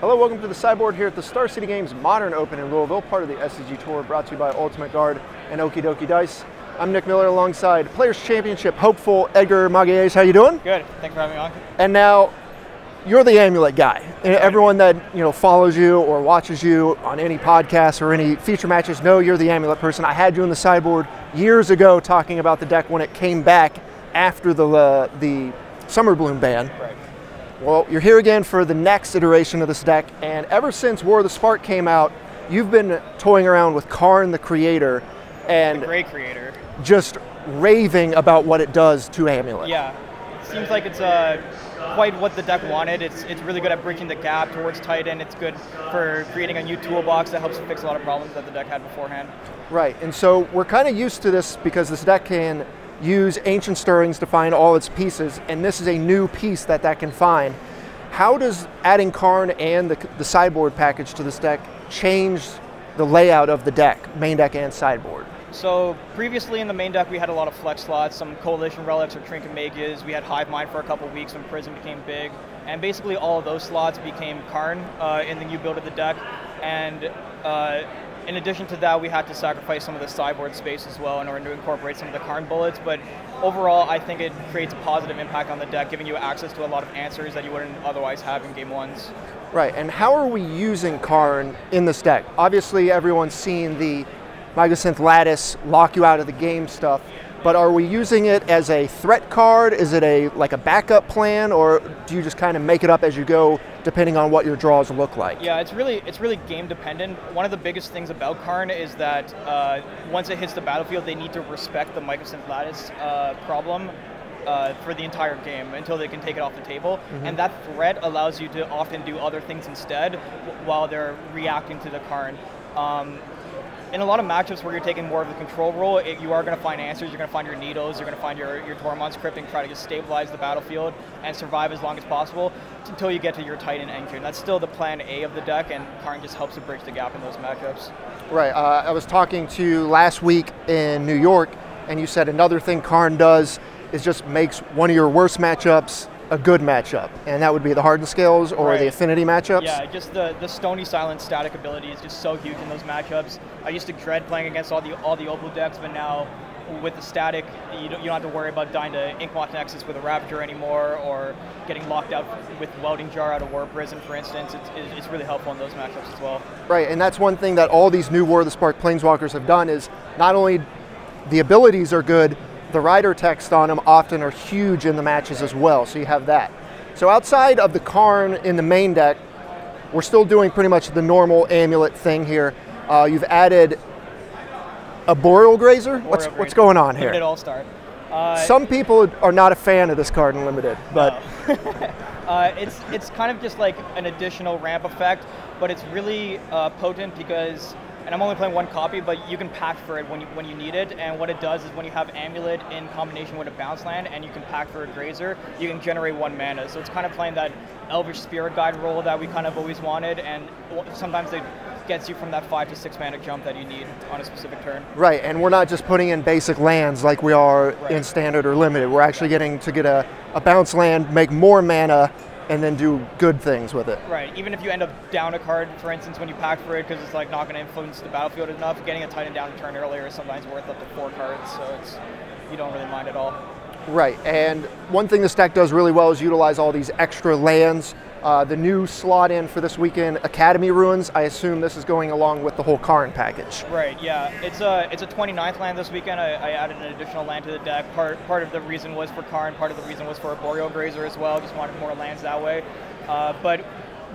Hello, welcome to the sideboard here at the Star City Games Modern Open in Louisville, part of the SCG Tour, brought to you by Ultimate Guard and Okidoki Dice. I'm Nick Miller alongside Players Championship hopeful Edgar Magalhaes. How you doing? Good. Thanks for having me on. And now, you're the amulet guy. And everyone that follows you or watches you on any podcast or any feature matches know you're the amulet person. I had you in the sideboard years ago talking about the deck when it came back after the Summer Bloom ban. Right. Well, you're here again for the next iteration of this deck, and ever since War of the Spark came out, you've been toying around with Karn the Creator and the Great Creator, just raving about what it does to Amulet. Yeah, it seems like it's quite what the deck wanted. It's really good at breaking the gap towards Titan. It's good for creating a new toolbox that helps fix a lot of problems that the deck had beforehand. Right, and so we're kind of used to this because this deck can use Ancient Stirrings to find all its pieces, and this is a new piece that that can find. How does adding Karn and the sideboard package to this deck change the layout of the deck, main deck and sideboard? So previously in the main deck we had a lot of flex slots, some Coalition Relics or Trinket Mages. We had Hive Mind for a couple weeks when Prism became big, and basically all of those slots became Karn in the new build of the deck. And in addition to that, we had to sacrifice some of the sideboard space as well in order to incorporate some of the Karn bullets. But overall, I think it creates a positive impact on the deck, giving you access to a lot of answers that you wouldn't otherwise have in Game 1s. Right, and how are we using Karn in this deck? Obviously, everyone's seen the Mycosynth Lattice lock you out of the game stuff, but are we using it as a threat card? Is it like a backup plan, or do you just kind of make it up as you go, depending on what your draws look like? Yeah, it's really game dependent. One of the biggest things about Karn is that once it hits the battlefield, they need to respect the Mycosynth Lattice problem for the entire game until they can take it off the table. Mm-hmm. And that threat allows you to often do other things instead while they're reacting to the Karn. In a lot of matchups where you're taking more of the control role, you are going to find answers. You're going to find your needles. You're going to find your Tormod's Crypt and try to just stabilize the battlefield and survive as long as possible until you get to your Titan Endgame. That's still the plan A of the deck, and Karn just helps to bridge the gap in those matchups. Right. I was talking to you last week in New York, and you said another thing Karn does is just makes one of your worst matchups a good matchup, and that would be the Hardened Scales or the Affinity matchups? Yeah, just the Stony Silence static ability is just so huge in those matchups. I used to dread playing against all the Opal decks, but now with the static, you don't have to worry about dying to Inkmoth Nexus with a Ravager anymore, or getting locked out with Welding Jar out of War Prison, for instance. It's really helpful in those matchups as well. Right, and that's one thing that all these new War of the Spark Planeswalkers have done is not only the abilities are good, the rider text on them often are huge in the matches as well, so you have that. So outside of the Karn in the main deck, we're still doing pretty much the normal amulet thing here. You've added a Boreal Grazer? What's going on here? Limited All-Star. Some people are not a fan of this card in Limited, but... No. It's kind of just like an additional ramp effect, but it's really potent because... And I'm only playing one copy, but you can pack for it when you need it. And what it does is when you have Amulet in combination with a bounce land and you can pack for a Grazer, you can generate 1 mana. So it's kind of playing that Elvish Spirit Guide role that we kind of always wanted. And sometimes it gets you from that 5 to 6 mana jump that you need on a specific turn. Right, and we're not just putting in basic lands like we are in Standard or Limited. We're actually getting to get a bounce land, make more mana, and then do good things with it. Right, even if you end up down a card, for instance, when you pack for it, because it's like not going to influence the battlefield enough, getting a Titan down a turn earlier is sometimes worth up to 4 cards, so you don't really mind at all. Right, and one thing this deck does really well is utilize all these extra lands. The new slot in for this weekend, Academy Ruins, I assume this is going along with the whole Karn package. Right, yeah. It's a 29th land this weekend. I added an additional land to the deck. Part of the reason was for Karn, part of the reason was for a Boreal Grazer as well. Just wanted more lands that way. But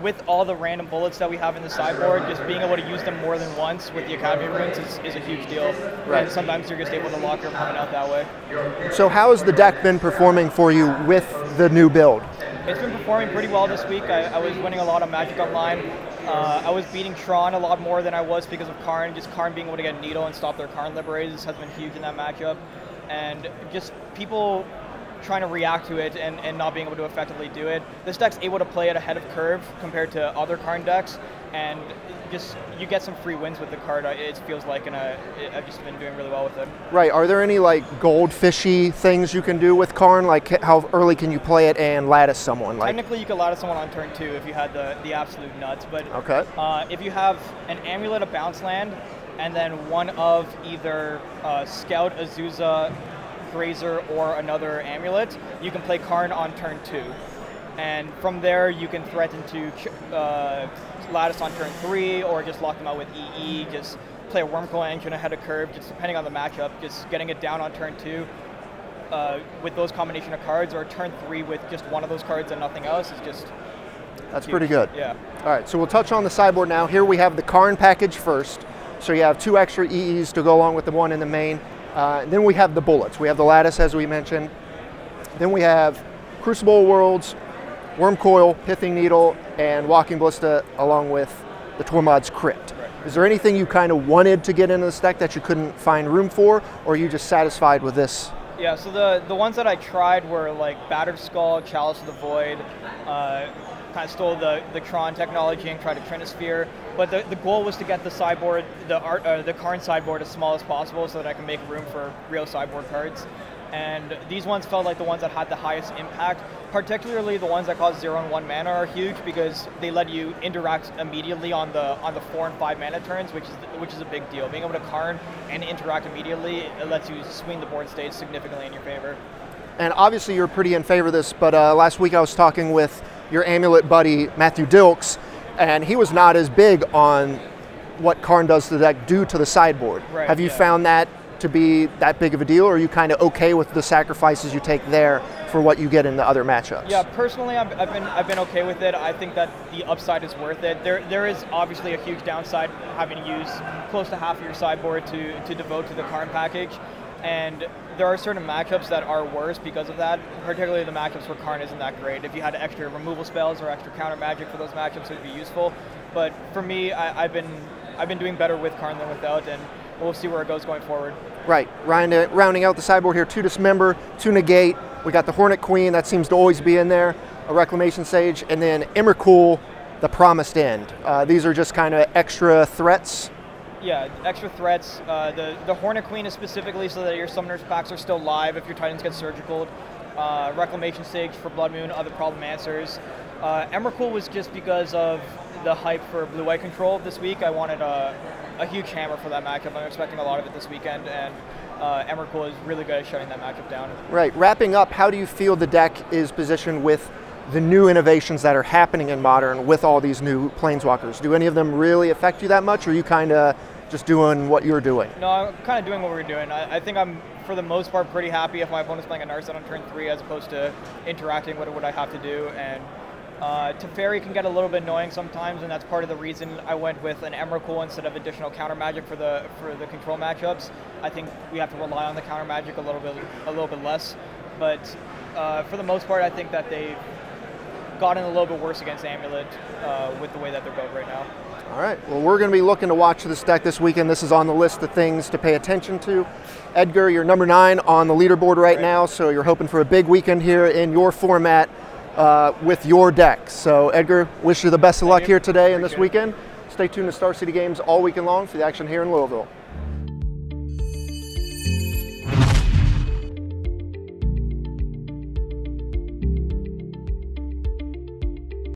with all the random bullets that we have in the sideboard, just being able to use them more than once with the Academy Ruins is a huge deal. Right. And sometimes you're just able to lock your opponent out that way. So how has the deck been performing for you with the new build? It's been performing pretty well this week. I was winning a lot on Magic Online. I was beating Tron a lot more than I was because of Karn. Just Karn being able to get Needle and stop their Karn Liberators has been huge in that matchup. And just people trying to react to it and not being able to effectively do it. This deck's able to play it ahead of curve compared to other Karn decks, and just you get some free wins with the card. It feels like, and I've just been doing really well with it. Right. Are there any like goldfishy things you can do with Karn? Like how early can you play it and lattice someone? Like technically, you could lattice someone on turn 2 if you had the absolute nuts. But okay. If you have an Amulet, a Bounce Land, and then one of either Scout, Azusa, Grazer, or another Amulet, you can play Karn on turn 2. And from there, you can threaten to Lattice on turn 3, or just lock them out with EE, just play a Wurmcoil Engine ahead of curve, just depending on the matchup, just getting it down on turn 2 with those combination of cards, or turn 3 with just one of those cards and nothing else is just... That's huge. Pretty good. Yeah. All right, so we'll touch on the sideboard now. Here we have the Karn package first. So you have 2 extra EEs to go along with the one in the main. Then we have the bullets. We have the Lattice, as we mentioned. Then we have Crucible Worlds, Wurmcoil, Pithing Needle, and Walking Ballista, along with the Tormod's Crypt. Right. Is there anything you kind of wanted to get into this deck that you couldn't find room for, or are you just satisfied with this? Yeah, so the ones that I tried were like Battered Skull, Chalice of the Void, kind of stole the Tron technology and tried to Trinisphere, but the goal was to get the sideboard, the Karn sideboard as small as possible so that I can make room for real sideboard cards. And these ones felt like the ones that had the highest impact. Particularly the ones that cost 0 and 1 mana are huge because they let you interact immediately on the 4 and 5 mana turns, which is a big deal. Being able to Karn and interact immediately, it lets you swing the board stage significantly in your favor. And obviously you're pretty in favor of this, but last week I was talking with your Amulet buddy, Matthew Dilks, and he was not as big on what Karn does to the deck due to the sideboard. Right, have you found that to be that big of a deal, or are you kind of okay with the sacrifices you take there for what you get in the other matchups? Yeah, personally, I've been okay with it. I think that the upside is worth it. There is obviously a huge downside having to use close to half of your sideboard to devote to the Karn package, and there are certain matchups that are worse because of that, particularly the matchups where Karn isn't that great. If you had extra removal spells or extra counter magic for those matchups, it would be useful. But for me, I've been doing better with Karn than without, and we'll see where it goes going forward. Right, Ryan, rounding out the sideboard here, 2 Dismember, 2 Negate, we got the Hornet Queen, that seems to always be in there, a Reclamation Sage, and then Emrakul, the Promised End. These are just kind of extra threats? Yeah, extra threats. The Hornet Queen is specifically so that your Summoner's packs are still live if your Titans get surgical. Reclamation Sage for Blood Moon, other problem answers. Emrakul was just because of the hype for blue-white control this week. I wanted a huge hammer for that matchup. I'm expecting a lot of it this weekend, and Emrakul is really good at shutting that matchup down. Right. Wrapping up, how do you feel the deck is positioned with the new innovations that are happening in Modern with all these new Planeswalkers? Do any of them really affect you that much, or are you kind of just doing what you're doing? No, I'm kind of doing what we're doing. I think I'm, for the most part, pretty happy if my opponent's playing a Narset on turn 3 as opposed to interacting with what I have to do. And Teferi can get a little bit annoying sometimes, and that's part of the reason I went with an Emrakul instead of additional counter magic for the control matchups. I think we have to rely on the counter magic a little bit less, but for the most part, I think that they've gotten a little bit worse against Amulet with the way that they're built right now. All right. Well, we're going to be looking to watch this deck this weekend. This is on the list of things to pay attention to. Edgar, you're number 9 on the leaderboard right now, so you're hoping for a big weekend here in your format. With your deck. So Edgar, wish you the best of luck here today and this weekend. Stay tuned to Star City Games all weekend long for the action here in Louisville.